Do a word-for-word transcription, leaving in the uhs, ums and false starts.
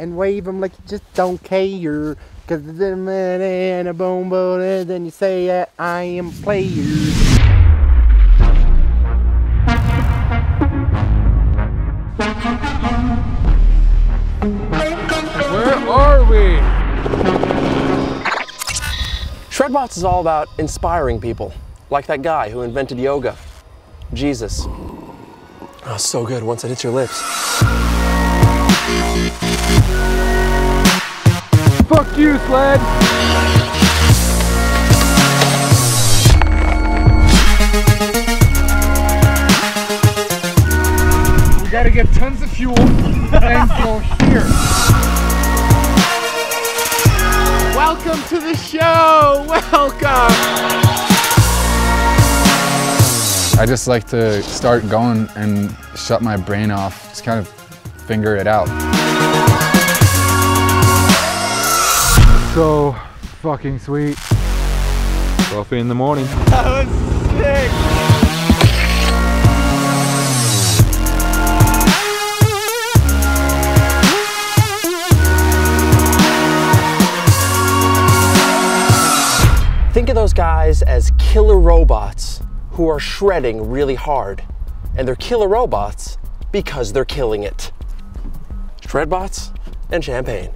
and wave them like you just don't care. Cause the man and a boom boom, and then you say uh, I am player. Shredbots is all about inspiring people, like that guy who invented yoga, Jesus. Oh, so good once it hits your lips. Fuck you, Sled! We gotta get tons of fuel and go here. Welcome to the show! Welcome! I just like to start going and shut my brain off, just kind of figure it out. So fucking sweet. Coffee in the morning. That was sick. Think of those guys as killer robots who are shredding really hard. And they're killer robots because they're killing it. Shredbots and champagne.